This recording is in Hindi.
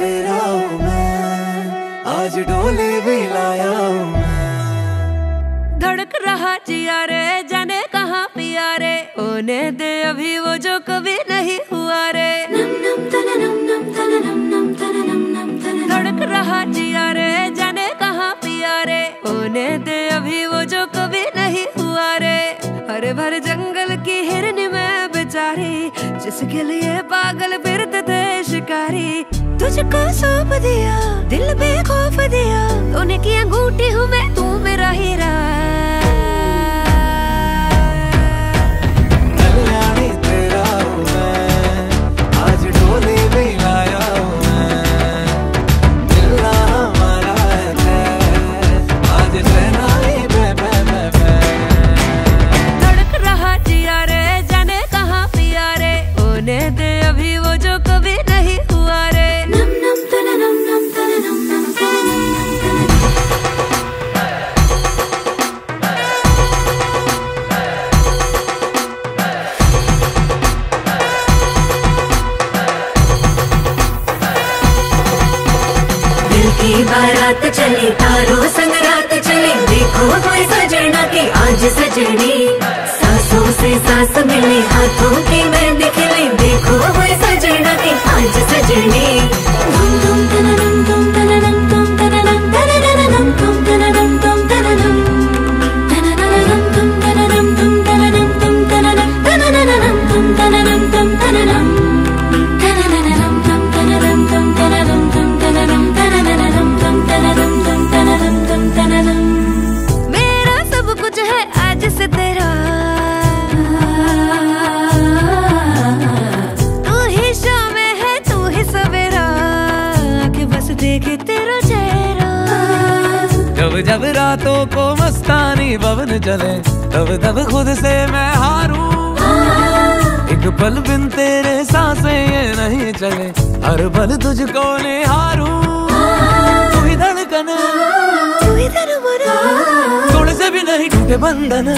तेरा हूँ मैं, आज डोले भी लाया हूँ मैं। धड़क रहा जिया रे, जाने कहाँ पिया रे, होने दे अभी वो जो कभी नहीं हुआ रे। धड़क रहा जिया रे, जाने कहाँ पिया रे, होने दे अभी वो जो कभी नहीं हुआ रे। हरे भरे जंगल की हिरनी में बेचारी, जिसके लिए पागल फिरते थे शिकारी। तुझको सौंप दिया, दिल बेखौफ दिया, तूने की अंगूठी हूँ मैं, तू मेरा हीरा। कल्याणी तेरा हूँ मैं, आज डोले भी लाया हूँ मैं। मिलना हमारा है आज रहना ही मैं। धड़क रहा जिया रे, जाने कहाँ पिया रे, होने दे अभी वो जो कभी नहीं हुआ रे। की बारात चले, तारों संग रात चले, देखो कोई सजना की आज सजनी। सासों से सास मिले, हाथों की मेहंदी खिले, देखो कोई सजना की आज सजनी। धुम धुम धनरम धुम धनरम धुम धनरम धनरम धुम धनरम धुम धनरम धनरम धुम धनरम धुम धनरम धुम धनरम धनरम धुम धनरम धुम धनरम। मेरा सब कुछ है आज से तेरा, तू ही शाम है, तू ही सवेरा, के बस देखे तेरा चेहरा। जब जब रातों को मस्तानी भवन जले, तब तब खुद से मैं हारूं। एक पल बिन तेरे सांसें ये नहीं चले, हर पल तुझको निहारूं। तू ही धड़कन, तू ही धड़कन, तोड़ से भी नहीं टूटे बंधन।